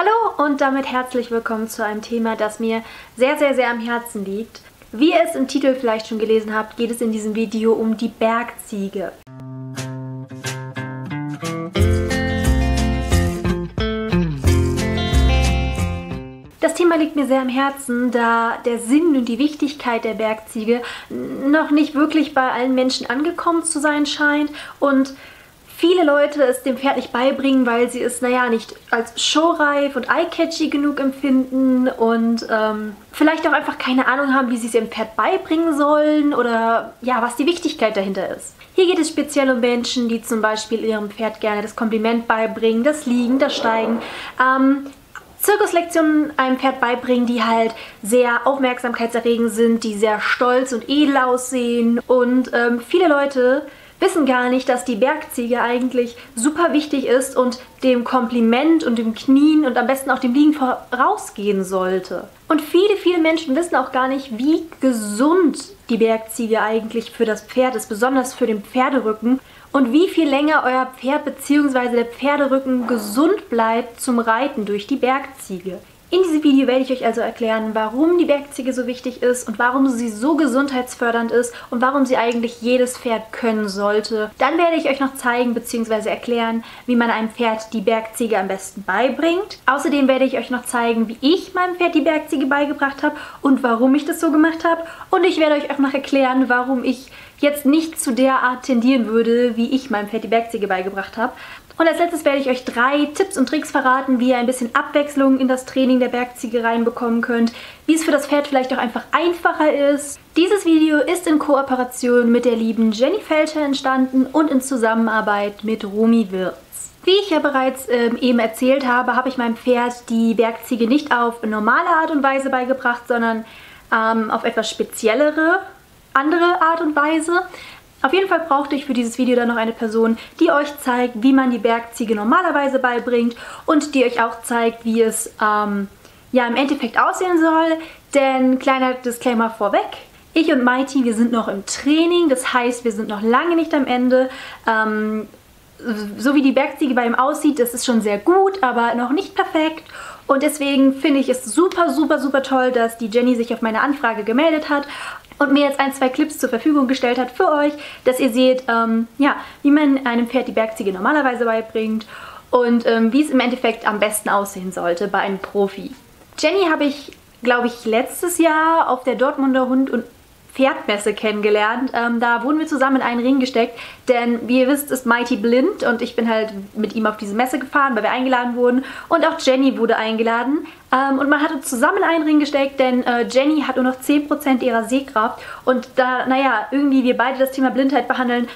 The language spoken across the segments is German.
Hallo und damit herzlich willkommen zu einem Thema, das mir sehr, sehr, sehr am Herzen liegt. Wie ihr es im Titel vielleicht schon gelesen habt, geht es in diesem Video um die Bergziege. Das Thema liegt mir sehr am Herzen, da der Sinn und die Wichtigkeit der Bergziege noch nicht wirklich bei allen Menschen angekommen zu sein scheint und viele Leute es dem Pferd nicht beibringen, weil sie es, naja, nicht als showreif und eye-catchy genug empfinden und vielleicht auch einfach keine Ahnung haben, wie sie es dem Pferd beibringen sollen oder ja, was die Wichtigkeit dahinter ist. Hier geht es speziell um Menschen, die zum Beispiel ihrem Pferd gerne das Kompliment beibringen, das Liegen, das Steigen, Zirkuslektionen einem Pferd beibringen, die halt sehr aufmerksamkeitserregend sind, die sehr stolz und edel aussehen und viele Leute wissen gar nicht, dass die Bergziege eigentlich super wichtig ist und dem Kompliment und dem Knien und am besten auch dem Liegen vorausgehen sollte. Und viele, viele Menschen wissen auch gar nicht, wie gesund die Bergziege eigentlich für das Pferd ist, besonders für den Pferderücken und wie viel länger euer Pferd bzw. der Pferderücken gesund bleibt zum Reiten durch die Bergziege. In diesem Video werde ich euch also erklären, warum die Bergziege so wichtig ist und warum sie so gesundheitsfördernd ist und warum sie eigentlich jedes Pferd können sollte. Dann werde ich euch noch zeigen bzw. erklären, wie man einem Pferd die Bergziege am besten beibringt. Außerdem werde ich euch noch zeigen, wie ich meinem Pferd die Bergziege beigebracht habe und warum ich das so gemacht habe. Und ich werde euch auch noch erklären, warum ich jetzt nicht zu der Art tendieren würde, wie ich meinem Pferd die Bergziege beigebracht habe. Und als letztes werde ich euch 3 Tipps und Tricks verraten, wie ihr ein bisschen Abwechslung in das Training der Bergziege reinbekommen könnt, wie es für das Pferd vielleicht auch einfach einfacher ist. Dieses Video ist in Kooperation mit der lieben Jenny Felscher entstanden und in Zusammenarbeit mit Romy Wirtz. Wie ich ja bereits eben erzählt habe, habe ich meinem Pferd die Bergziege nicht auf normale Art und Weise beigebracht, sondern auf etwas speziellere, andere Art und Weise. Auf jeden Fall brauchte ich für dieses Video dann noch eine Person, die euch zeigt, wie man die Bergziege normalerweise beibringt und die euch auch zeigt, wie es ja im Endeffekt aussehen soll. Denn kleiner Disclaimer vorweg, ich und Mighty, wir sind noch im Training, das heißt, wir sind noch lange nicht am Ende. So wie die Bergziege bei ihm aussieht, das ist schon sehr gut, aber noch nicht perfekt. Und deswegen finde ich es super, super, super toll, dass die Jenny sich auf meine Anfrage gemeldet hat und mir jetzt 1, 2 Clips zur Verfügung gestellt hat für euch, dass ihr seht, ja, wie man einem Pferd die Bergziege normalerweise beibringt und wie es im Endeffekt am besten aussehen sollte bei einem Profi. Jenny habe ich, glaube ich, letztes Jahr auf der Dortmunder Hund und Pferdmesse kennengelernt. Da wurden wir zusammen in einen Ring gesteckt, denn wie ihr wisst, ist Mighty blind und ich bin halt mit ihm auf diese Messe gefahren, weil wir eingeladen wurden und auch Jenny wurde eingeladen und man hat uns zusammen in einen Ring gesteckt, denn Jenny hat nur noch 10% ihrer Sehkraft und da, naja, irgendwie wir beide das Thema Blindheit behandeln,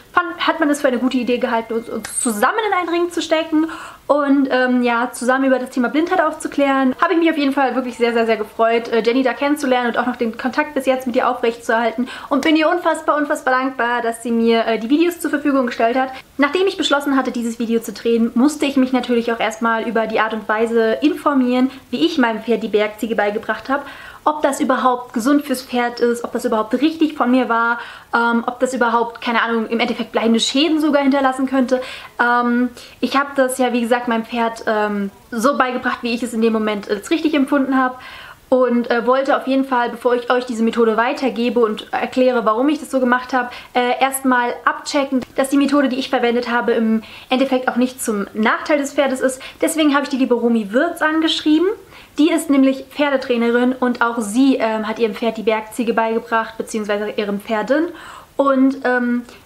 hat man es für eine gute Idee gehalten, uns zusammen in einen Ring zu stecken und ja, zusammen über das Thema Blindheit aufzuklären. Habe ich mich auf jeden Fall wirklich sehr, sehr, sehr gefreut, Jenny da kennenzulernen und auch noch den Kontakt bis jetzt mit ihr aufrechtzuerhalten. Und bin ihr unfassbar, unfassbar dankbar, dass sie mir die Videos zur Verfügung gestellt hat. Nachdem ich beschlossen hatte, dieses Video zu drehen, musste ich mich natürlich auch erstmal über die Art und Weise informieren, wie ich meinem Pferd die Bergziege beigebracht habe. Ob das überhaupt gesund fürs Pferd ist, ob das überhaupt richtig von mir war, ob das überhaupt, keine Ahnung, im Endeffekt bleibende Schäden sogar hinterlassen könnte. Ich habe das ja, wie gesagt, meinem Pferd so beigebracht, wie ich es in dem Moment als richtig empfunden habe. Und wollte auf jeden Fall, bevor ich euch diese Methode weitergebe und erkläre, warum ich das so gemacht habe, erstmal abchecken, dass die Methode, die ich verwendet habe, im Endeffekt auch nicht zum Nachteil des Pferdes ist. Deswegen habe ich die liebe Romy Wirtz angeschrieben. Die ist nämlich Pferdetrainerin und auch sie hat ihrem Pferd die Bergziege beigebracht, beziehungsweise ihren Pferden. Und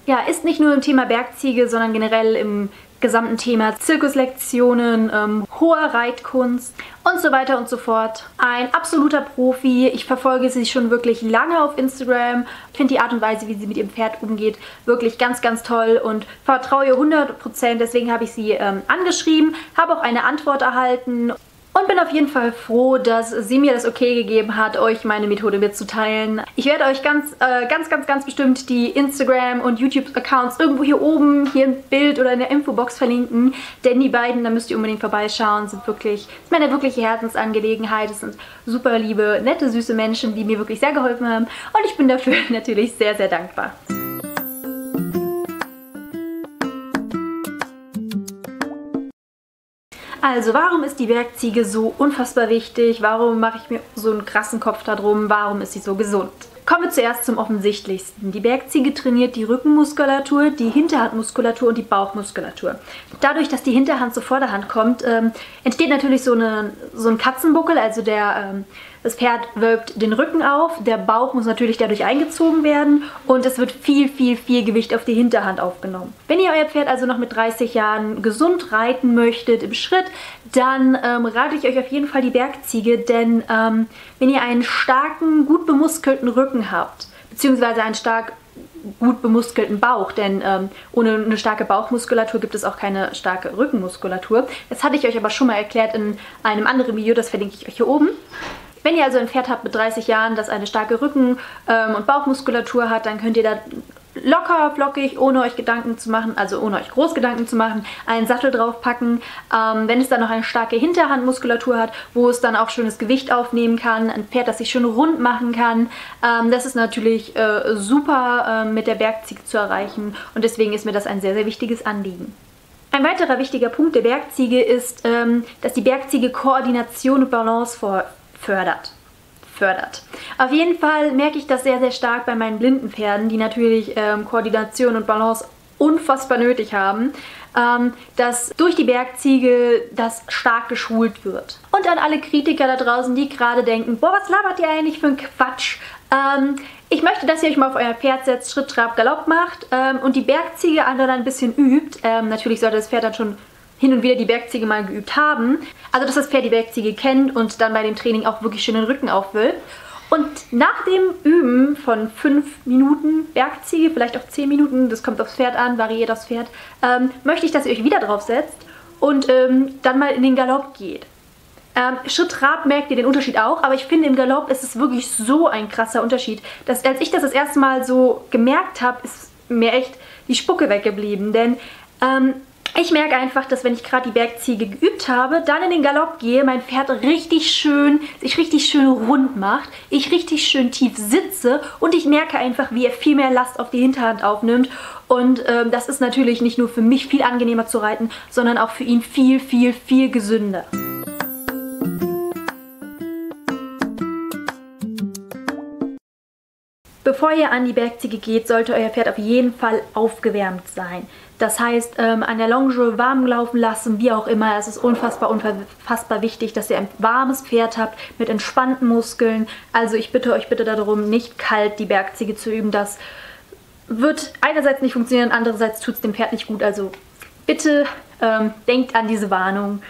ja, ist nicht nur im Thema Bergziege, sondern generell im gesamten Thema Zirkuslektionen, hoher Reitkunst und so weiter und so fort. Ein absoluter Profi. Ich verfolge sie schon wirklich lange auf Instagram. Ich finde die Art und Weise, wie sie mit ihrem Pferd umgeht, wirklich ganz, ganz toll und vertraue ihr 100%. Deswegen habe ich sie angeschrieben, habe auch eine Antwort erhalten und bin auf jeden Fall froh, dass sie mir das Okay gegeben hat, euch meine Methode mitzuteilen. Ich werde euch ganz bestimmt die Instagram- und YouTube-Accounts irgendwo hier oben, hier im Bild oder in der Infobox verlinken. Denn die beiden, da müsst ihr unbedingt vorbeischauen, ist meine wirkliche Herzensangelegenheit. Es sind super liebe, nette, süße Menschen, die mir wirklich sehr geholfen haben. Und ich bin dafür natürlich sehr, sehr dankbar. Also, warum ist die Bergziege so unfassbar wichtig? Warum mache ich mir so einen krassen Kopf darum? Warum ist sie so gesund? Kommen wir zuerst zum Offensichtlichsten. Die Bergziege trainiert die Rückenmuskulatur, die Hinterhandmuskulatur und die Bauchmuskulatur. Dadurch, dass die Hinterhand zur Vorderhand kommt, entsteht natürlich so ein Katzenbuckel, also das Pferd wölbt den Rücken auf, der Bauch muss natürlich dadurch eingezogen werden und es wird viel, viel, viel Gewicht auf die Hinterhand aufgenommen. Wenn ihr euer Pferd also noch mit 30 Jahren gesund reiten möchtet im Schritt, dann rate ich euch auf jeden Fall die Bergziege, denn wenn ihr einen starken, gut bemuskelten Rücken habt, beziehungsweise einen stark gut bemuskelten Bauch, denn ohne eine starke Bauchmuskulatur gibt es auch keine starke Rückenmuskulatur. Das hatte ich euch aber schon mal erklärt in einem anderen Video, das verlinke ich euch hier oben. Wenn ihr also ein Pferd habt mit 30 Jahren, das eine starke Rücken- und Bauchmuskulatur hat, dann könnt ihr da locker, flockig, ohne euch Gedanken zu machen, also ohne euch groß Gedanken zu machen, einen Sattel draufpacken. Wenn es dann noch eine starke Hinterhandmuskulatur hat, wo es dann auch schönes Gewicht aufnehmen kann, ein Pferd, das sich schön rund machen kann, das ist natürlich super mit der Bergziege zu erreichen und deswegen ist mir das ein sehr, sehr wichtiges Anliegen. Ein weiterer wichtiger Punkt der Bergziege ist, dass die Bergziege Koordination und Balance fördert. Auf jeden Fall merke ich das sehr, sehr stark bei meinen blinden Pferden, die natürlich Koordination und Balance unfassbar nötig haben, dass durch die Bergziege das stark geschult wird. Und an alle Kritiker da draußen, die gerade denken, boah, was labert ihr eigentlich für einen Quatsch? Ich möchte, dass ihr euch mal auf euer Pferd setzt, Schritt, Trab, Galopp macht und die Bergziege dann ein bisschen übt. Natürlich sollte das Pferd dann schon hin und wieder die Bergziege mal geübt haben. Also dass das Pferd die Bergziege kennt und dann bei dem Training auch wirklich schön den Rücken aufwölbt. Und nach dem Üben von 5 Minuten Bergziege, vielleicht auch 10 Minuten, das kommt aufs Pferd an, variiert aufs Pferd, möchte ich, dass ihr euch wieder drauf setzt und dann mal in den Galopp geht. Schritt, Trab merkt ihr den Unterschied auch, aber ich finde im Galopp ist es wirklich so ein krasser Unterschied, dass als ich das erste Mal so gemerkt habe, ist mir echt die Spucke weggeblieben, denn ich merke einfach, dass wenn ich gerade die Bergziege geübt habe, dann in den Galopp gehe, mein Pferd sich richtig schön rund macht, ich richtig schön tief sitze und ich merke einfach, wie er viel mehr Last auf die Hinterhand aufnimmt. Und das ist natürlich nicht nur für mich viel angenehmer zu reiten, sondern auch für ihn viel, viel, viel gesünder. Bevor ihr an die Bergziege geht, sollte euer Pferd auf jeden Fall aufgewärmt sein. Das heißt, an der Longe warm laufen lassen, wie auch immer. Es ist unfassbar wichtig, dass ihr ein warmes Pferd habt mit entspannten Muskeln. Also ich bitte euch bitte darum, nicht kalt die Bergziege zu üben. Das wird einerseits nicht funktionieren, andererseits tut es dem Pferd nicht gut. Also bitte denkt an diese Warnung.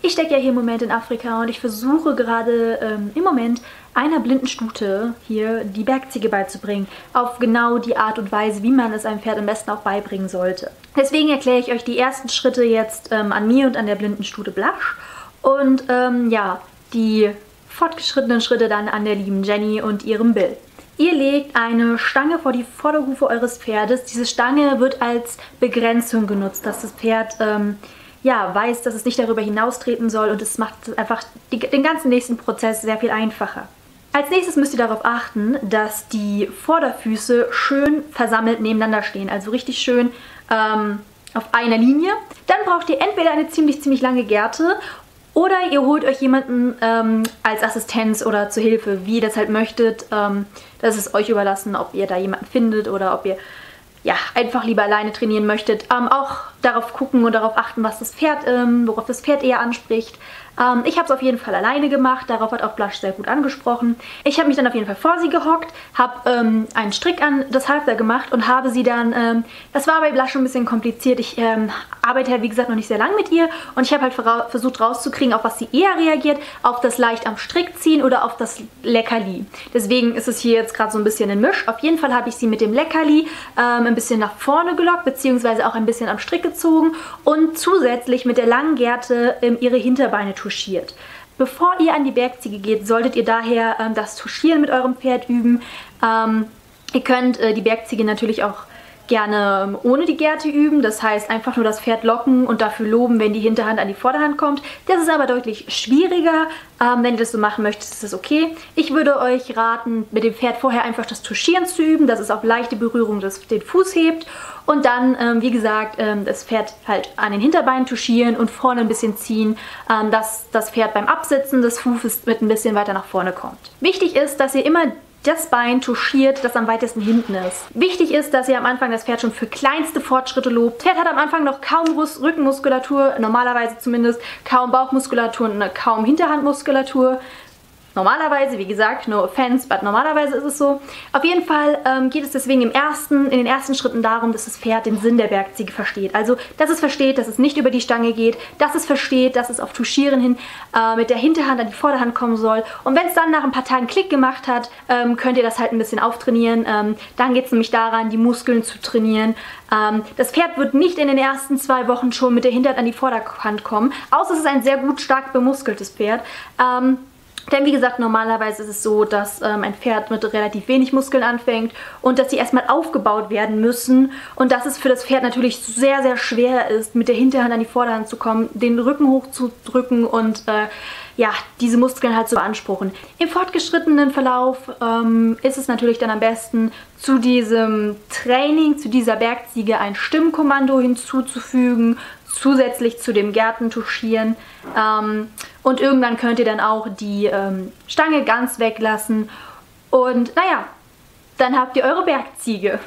Ich stecke ja hier im Moment in Afrika und ich versuche gerade im Moment einer blinden Stute hier die Bergziege beizubringen. Auf genau die Art und Weise, wie man es einem Pferd am besten auch beibringen sollte. Deswegen erkläre ich euch die ersten Schritte jetzt an mir und an der blinden Stute Blush. Und ja, die fortgeschrittenen Schritte dann an der lieben Jenny und ihrem Bill. Ihr legt eine Stange vor die Vorderhufe eures Pferdes. Diese Stange wird als Begrenzung genutzt, dass das Pferd ja, weiß, dass es nicht darüber hinaustreten soll und es macht einfach den ganzen nächsten Prozess sehr viel einfacher. Als nächstes müsst ihr darauf achten, dass die Vorderfüße schön versammelt nebeneinander stehen, also richtig schön auf einer Linie. Dann braucht ihr entweder eine ziemlich, ziemlich lange Gerte oder ihr holt euch jemanden als Assistenz oder zur Hilfe, wie ihr das halt möchtet. Das ist euch überlassen, ob ihr da jemanden findet oder ob ihr ja, einfach lieber alleine trainieren möchtet, auch darauf gucken und darauf achten, was das Pferd, worauf das Pferd eher anspricht. Ich habe es auf jeden Fall alleine gemacht, darauf hat auch Blush sehr gut angesprochen. Ich habe mich dann auf jeden Fall vor sie gehockt, habe einen Strick an das Halfter gemacht und habe sie dann, das war bei Blush schon ein bisschen kompliziert, ich arbeite halt wie gesagt noch nicht sehr lang mit ihr und ich habe halt versucht rauszukriegen, auf was sie eher reagiert, auf das leicht am Strick ziehen oder auf das Leckerli. Deswegen ist es hier jetzt gerade so ein bisschen ein Misch. Auf jeden Fall habe ich sie mit dem Leckerli ein bisschen nach vorne gelockt, beziehungsweise auch ein bisschen am Strick gezogen und zusätzlich mit der langen Gerte ihre Hinterbeine touchiert. Bevor ihr an die Bergziege geht, solltet ihr daher das Touchieren mit eurem Pferd üben. Ihr könnt die Bergziege natürlich auch gerne ohne die Gerte üben, das heißt einfach nur das Pferd locken und dafür loben, wenn die Hinterhand an die Vorderhand kommt. Das ist aber deutlich schwieriger. Wenn ihr das so machen möchtet, ist das okay. Ich würde euch raten, mit dem Pferd vorher einfach das Touchieren zu üben, dass es auf leichte Berührung den Fuß hebt und dann, wie gesagt, das Pferd halt an den Hinterbeinen touchieren und vorne ein bisschen ziehen, dass das Pferd beim Absitzen des Fußes mit ein bisschen weiter nach vorne kommt. Wichtig ist, dass ihr immer das Bein touchiert, das am weitesten hinten ist. Wichtig ist, dass ihr am Anfang das Pferd schon für kleinste Fortschritte lobt. Das Pferd hat am Anfang noch kaum Rückenmuskulatur, normalerweise zumindest, kaum Bauchmuskulatur und kaum Hinterhandmuskulatur. Normalerweise, wie gesagt, no offense, but normalerweise ist es so. Auf jeden Fall geht es deswegen in den ersten Schritten darum, dass das Pferd den Sinn der Bergziege versteht. Also, dass es versteht, dass es nicht über die Stange geht, dass es versteht, dass es auf Touchieren hin mit der Hinterhand an die Vorderhand kommen soll. Und wenn es dann nach ein paar Tagen Klick gemacht hat, könnt ihr das halt ein bisschen auftrainieren. Dann geht es nämlich daran, die Muskeln zu trainieren. Das Pferd wird nicht in den ersten 2 Wochen schon mit der Hinterhand an die Vorderhand kommen, außer es ist ein sehr gut, stark bemuskeltes Pferd. Denn wie gesagt, normalerweise ist es so, dass ein Pferd mit relativ wenig Muskeln anfängt und dass sie erstmal aufgebaut werden müssen und dass es für das Pferd natürlich sehr, sehr schwer ist, mit der Hinterhand an die Vorderhand zu kommen, den Rücken hochzudrücken und ja, diese Muskeln halt zu beanspruchen. Im fortgeschrittenen Verlauf ist es natürlich dann am besten, zu diesem Training, zu dieser Bergziege ein Stimmkommando hinzuzufügen, zusätzlich zu dem Gärten touchieren. Und irgendwann könnt ihr dann auch die Stange ganz weglassen. Und naja, dann habt ihr eure Bergziege.